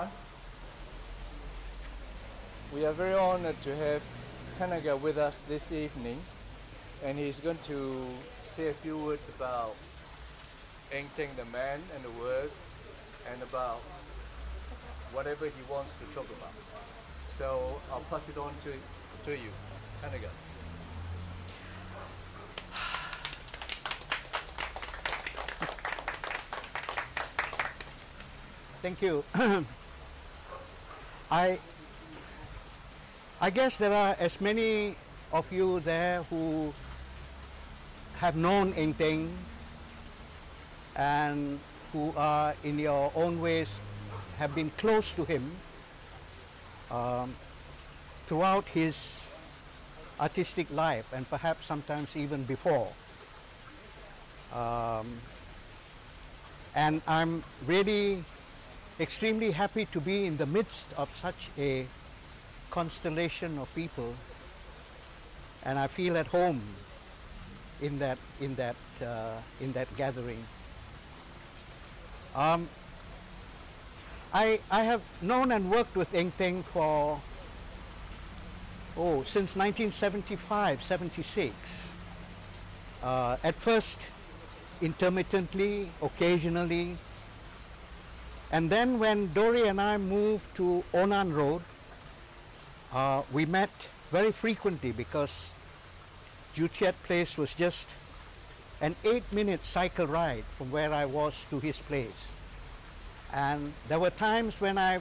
everyone. We are very honored to have Kanaga with us this evening, and he's going to say a few words about Ng Teng the man and the work, and about whatever he wants to talk about. So I'll pass it on to you, Kanaga. Thank you. I guess there are as many of you there who have known Ng Teng and who are in your own ways have been close to him throughout his artistic life, and perhaps sometimes even before. And I'm really extremely happy to be in the midst of such a constellation of people, and I feel at home in that gathering. I have known and worked with Ng Teng for since 1975, 76. At first, intermittently, occasionally. And then when Dory and I moved to Onan Road, we met very frequently because Joo Chiat Place was just an 8-minute cycle ride from where I was to his place. And there were times when I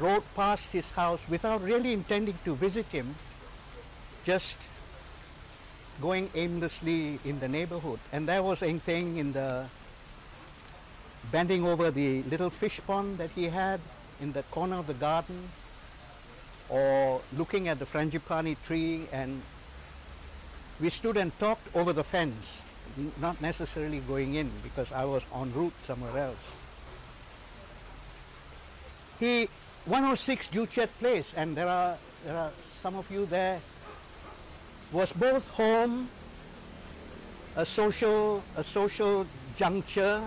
rode past his house without really intending to visit him, just going aimlessly in the neighborhood. And there was Ng Teng in the bending over the little fish pond that he had in the corner of the garden, or looking at the Frangipani tree, and we stood and talked over the fence, not necessarily going in because I was en route somewhere else. He 106 Joo Chiat Place, and there are some of you there, was both home, a social juncture,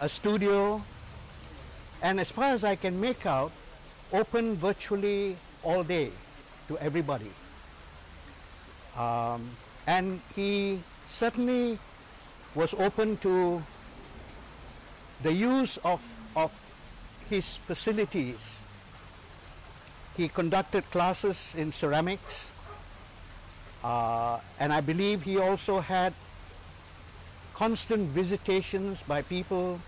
a studio, and as far as I can make out, open virtually all day to everybody. And he certainly was open to the use of his facilities. He conducted classes in ceramics, and I believe he also had constant visitations by people,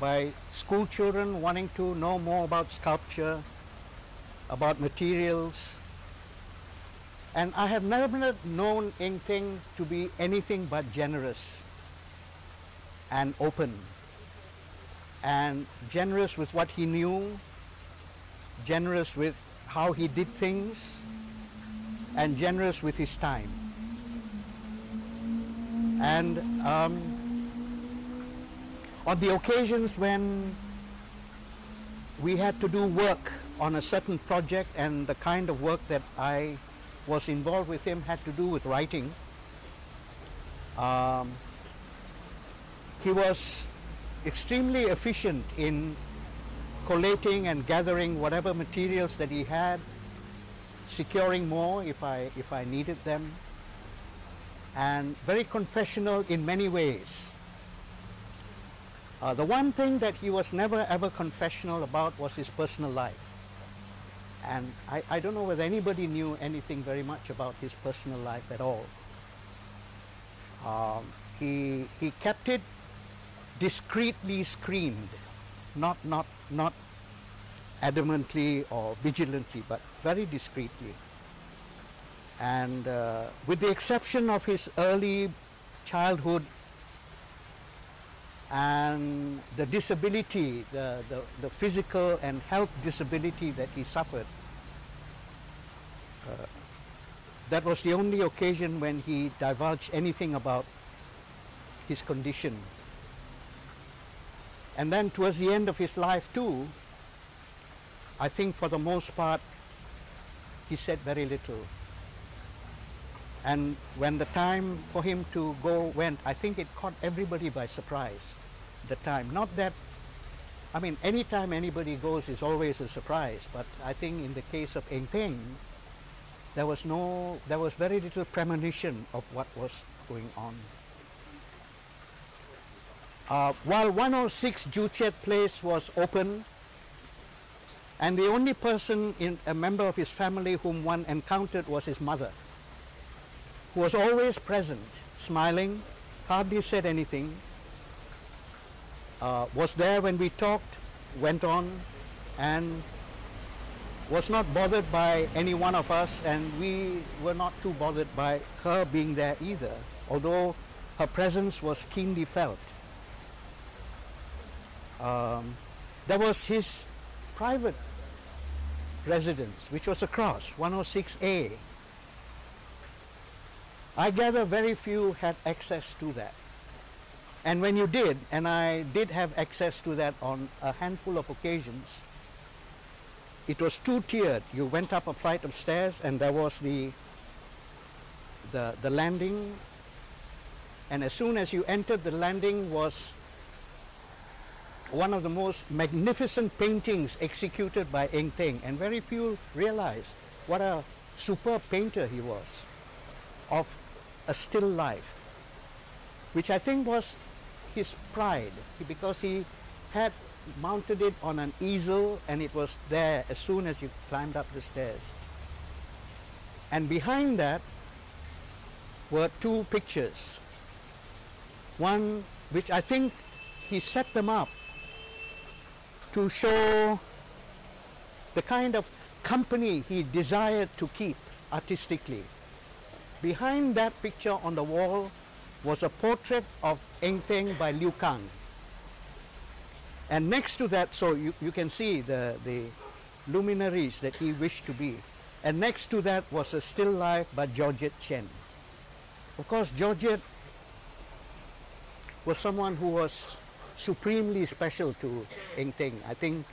by school children wanting to know more about sculpture, about materials. And I have never known Ng Teng to be anything but generous and open, and generous with what he knew, generous with how he did things, and generous with his time. And on the occasions when we had to do work on a certain project, and the kind of work that I was involved with him had to do with writing, he was extremely efficient in collating and gathering whatever materials that he had, securing more if I needed them, and very confessional in many ways. The one thing that he was never ever confessional about was his personal life. And I don't know whether anybody knew anything very much about his personal life at all. He kept it discreetly screened, not adamantly or vigilantly, but very discreetly. And with the exception of his early childhood and the disability, the physical and health disability that he suffered, that was the only occasion when he divulged anything about his condition. And then towards the end of his life too, I think for the most part, he said very little. And when the time for him to go went, I think it caught everybody by surprise, the time. Not that I mean, anytime anybody goes, it's always a surprise. But I think in the case of Eng Teng, there was very little premonition of what was going on. While 106 Joo Chiat Place was open, and the only person, a member of his family whom one encountered was his mother, who was always present, smiling, hardly said anything, was there when we talked, went on, and was not bothered by any one of us, and we were not too bothered by her being there either, although her presence was keenly felt. There was his private residence, which was across, 106A. I gather very few had access to that. And when you did, and I did have access to that on a handful of occasions, it was two-tiered. You went up a flight of stairs, and there was the landing. And as soon as you entered, the landing was one of the most magnificent paintings executed by Eng Teng. And very few realized what a superb painter he was of a still life, which I think was his pride, because he had mounted it on an easel, and it was there as soon as you climbed up the stairs. And behind that were two pictures, one which I think he set them up to show the kind of company he desired to keep artistically. Behind that picture on the wall was a portrait of Eng Teng by Liu Kang. And next to that, so you can see the luminaries that he wished to be. And next to that was a still life by Georgette Chen. Of course, Georgette was someone who was supremely special to Eng Teng. I think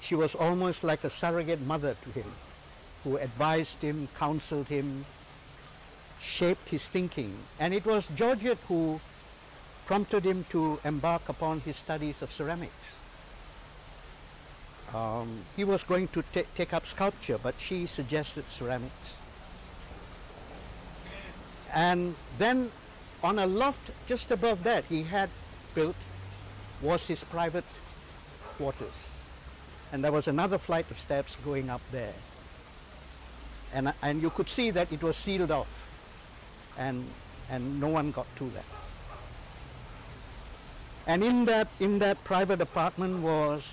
she was almost like a surrogate mother to him, who advised him, counseled him, shaped his thinking. And it was Georgette who prompted him to embark upon his studies of ceramics. He was going to take up sculpture, but she suggested ceramics. And then on a loft just above that he had built was his private quarters. And there was another flight of steps going up there. And you could see that it was sealed off, and no one got to that. And in that private apartment was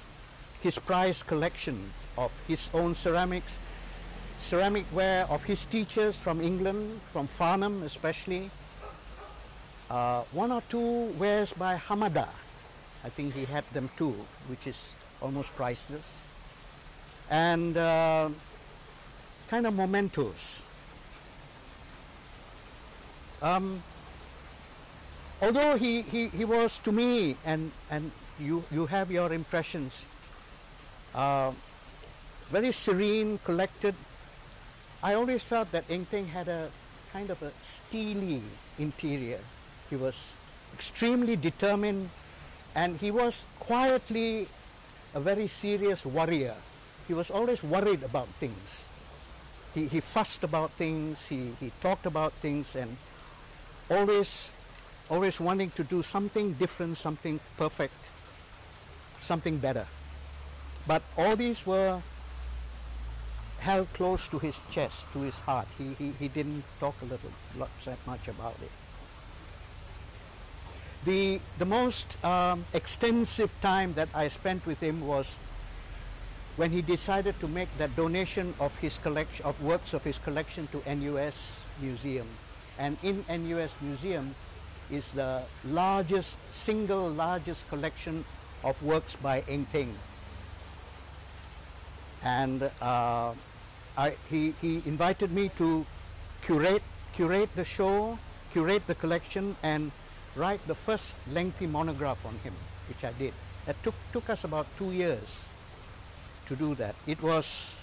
his prized collection of his own ceramics, ceramic ware of his teachers from England, from Farnham especially, one or two wares by Hamada. I think he had them too, which is almost priceless. And kind of mementos. Although he was, to me, and you have your impressions, very serene, collected. I always felt that Eng Teng had a kind of a steely interior. He was extremely determined, and he was quietly a very serious worrier. He was always worried about things. He fussed about things, he talked about things, and always wanting to do something different, something perfect, something better. But all these were held close to his chest, to his heart. He didn't talk that much about it. The most extensive time that I spent with him was when he decided to make that donation of his collection, of works of his collection, to NUS Museum. And in NUS Museum is the single largest collection of works by Eng Teng. And he invited me to curate the show, curate the collection, and write the first lengthy monograph on him, which I did. That took us about 2 years to do that. It was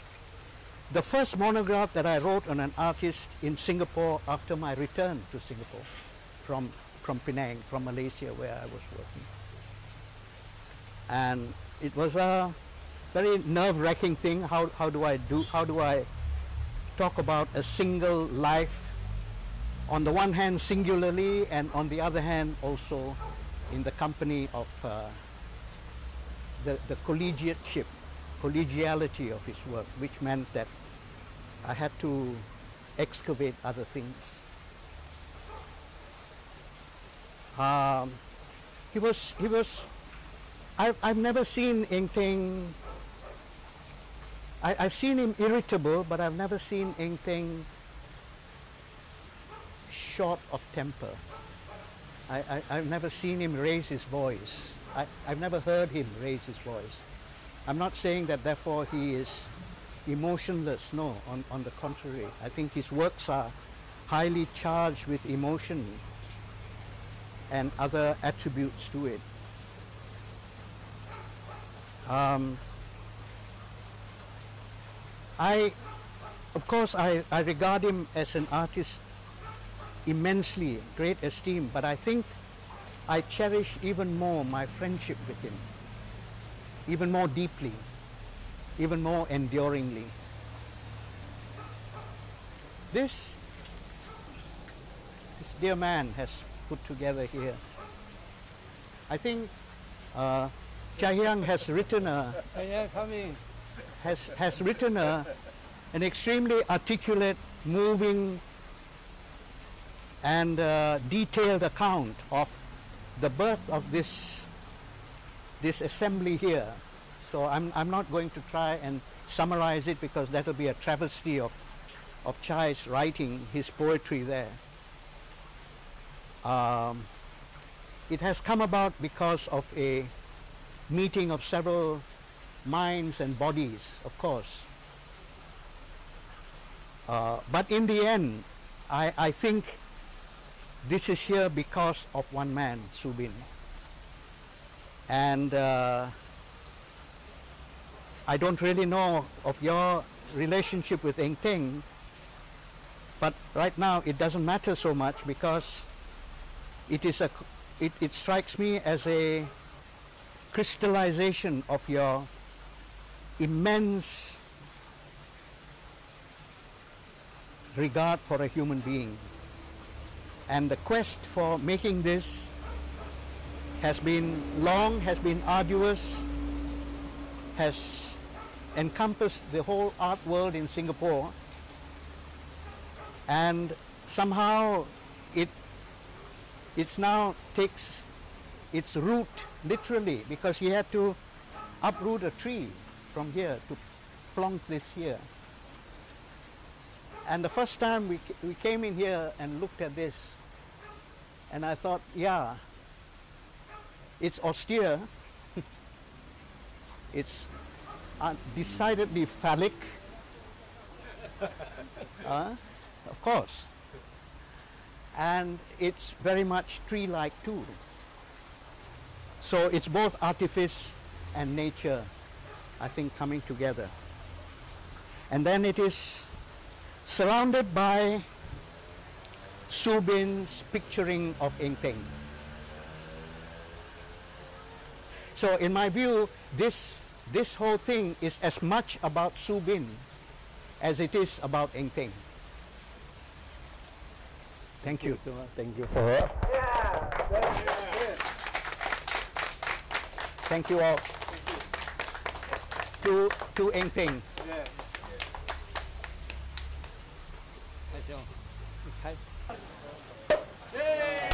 the first monograph that I wrote on an artist in Singapore after my return to Singapore from Penang, from Malaysia, where I was working. And it was a very nerve-wracking thing. How do I talk about a single life, on the one hand singularly, and on the other hand also in the company of the collegiality of his work, which meant that I had to excavate other things. I've never seen Ng Teng. I've seen him irritable, but I've never seen Ng Teng short of temper. I've never seen him raise his voice. I've never heard him raise his voice. I'm not saying that therefore he is emotionless, no, on the contrary. I think his works are highly charged with emotion and other attributes to it. Of course, I regard him as an artist immensely, great esteem, but I think I cherish even more my friendship with him, even more deeply, even more enduringly. This dear man has put together here. I think Chai Yang has written an extremely articulate, moving, and detailed account of the birth of this assembly here. So I'm not going to try and summarize it, because that will be a travesty of Chai's writing, his poetry there. It has come about because of a meeting of several minds and bodies, of course. But in the end, I think this is here because of one man, SooBin. And I don't really know of your relationship with Ng Teng, but right now it doesn't matter so much, because it strikes me as a crystallization of your immense regard for a human being. And the quest for making this has been long, has been arduous, has encompassed the whole art world in Singapore, and somehow it now takes its root literally, because he had to uproot a tree from here to plonk this here. And the first time we came in here and looked at this, and I thought, yeah, it's austere, it's decidedly phallic, of course, and it's very much tree-like too. So it's both artifice and nature, I think, coming together. And then it is surrounded by SooBin's picturing of Ng Teng. So in my view, this whole thing is as much about SooBin as it is about Ng Teng. Thank you. Thank you for her. Yeah, thank you all. Thank you. To Ng Teng. Yeah. Hey!